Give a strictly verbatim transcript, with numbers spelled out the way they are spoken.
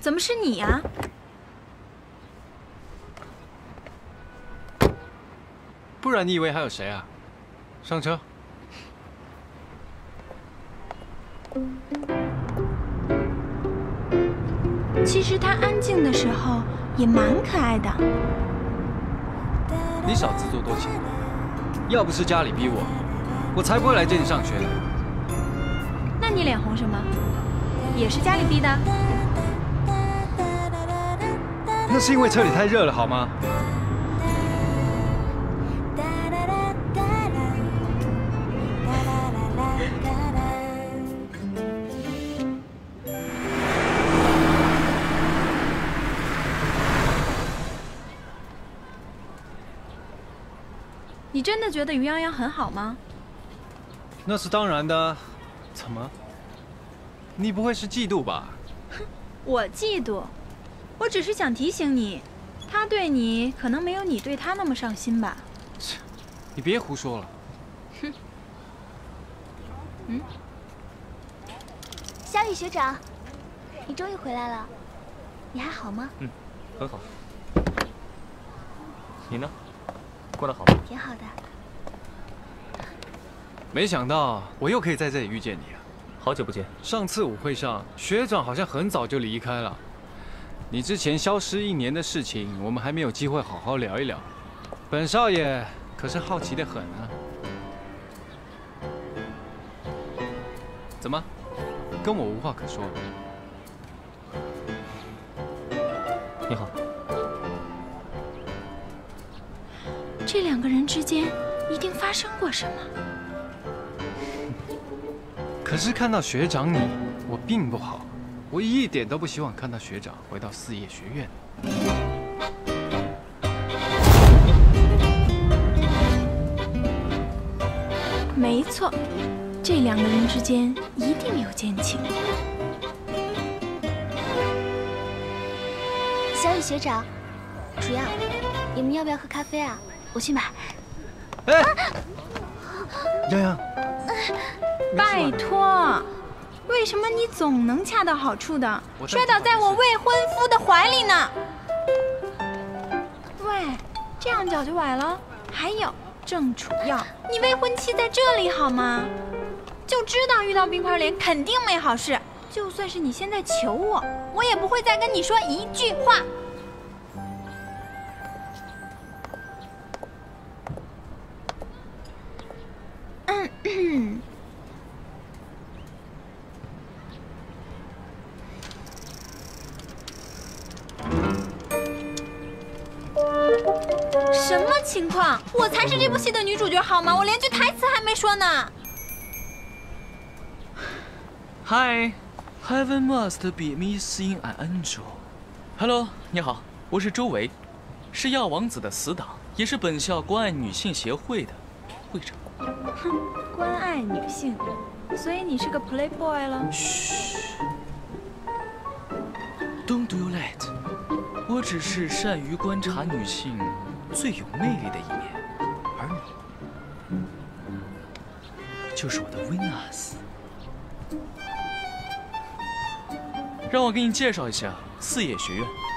怎么是你呀？不然你以为还有谁啊？上车。 其实他安静的时候也蛮可爱的。你少自作多情，要不是家里逼我，我才不会来这里上学呢。那你脸红什么？也是家里逼的？那是因为车里太热了，好吗？你真的觉得于洋洋很好吗？那是当然的，怎么？你不会是嫉妒吧？我嫉妒，我只是想提醒你，他对你可能没有你对他那么上心吧。你别胡说了。哼。嗯。小雨学长，你终于回来了，你还好吗？嗯，很好。你呢？ 过得好吗？挺好的。没想到我又可以在这里遇见你啊！好久不见。上次舞会上，学长好像很早就离开了。你之前消失一年的事情，我们还没有机会好好聊一聊。本少爷可是好奇的很啊。怎么，跟我无话可说了？你好。 这两个人之间一定发生过什么？可是看到学长你，我并不好。我一点都不希望看到学长回到四叶学院。没错，这两个人之间一定有奸情。小雨学长，楚漾，你们要不要喝咖啡啊？ 我去买。哎，洋洋，拜托，为什么你总能恰到好处的摔倒在我未婚夫的怀里呢？喂，这样脚就崴了。还有郑楚耀，你未婚妻在这里好吗？就知道遇到冰块脸肯定没好事。就算是你现在求我，我也不会再跟你说一句话。 什么情况？我才是这部戏的女主角好吗？我连句台词还没说呢。Hi, heaven must be missing an angel. Hello， 你好，我是周维，是药王子的死党，也是本校关爱女性协会的会长。哼，关爱女性，所以你是个 playboy 了？嘘 ，Don't do that。我只是善于观察女性 最有魅力的一面，而你就是我的 Venus。让我给你介绍一下四野学院。